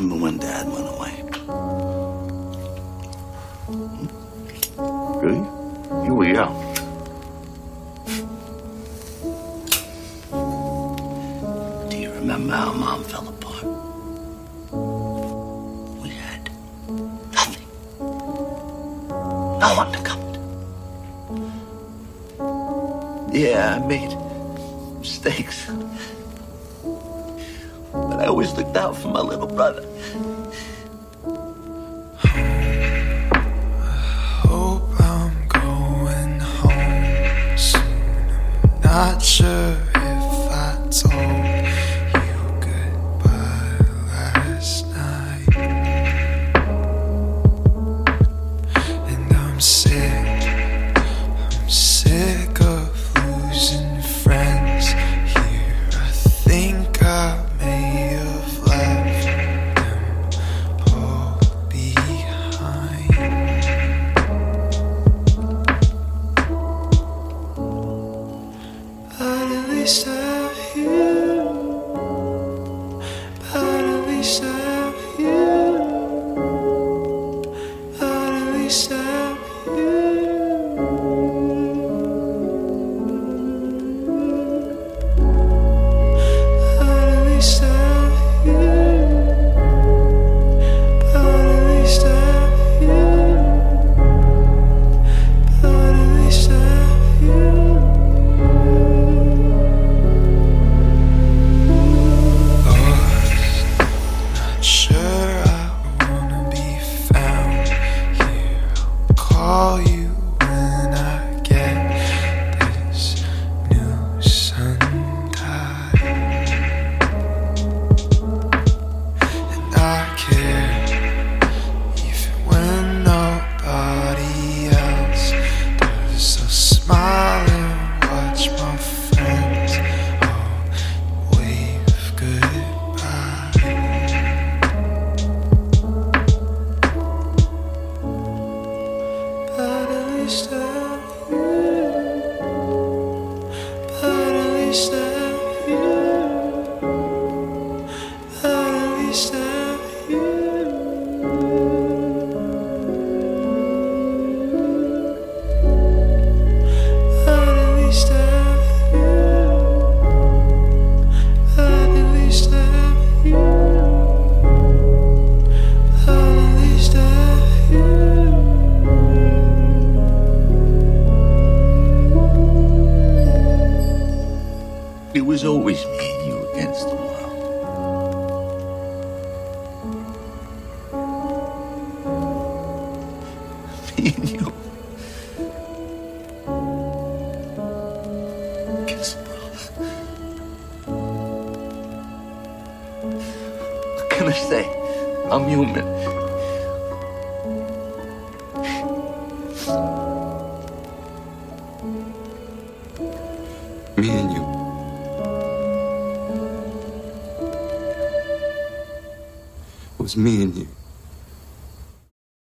remember when Dad went away. Really? You were young. Remember how Mom fell apart? We had nothing. No one to come to. Yeah, I made mistakes. But I always looked out for my little brother. Hope I'm going home soon. I'm not sure if I told. Me and you.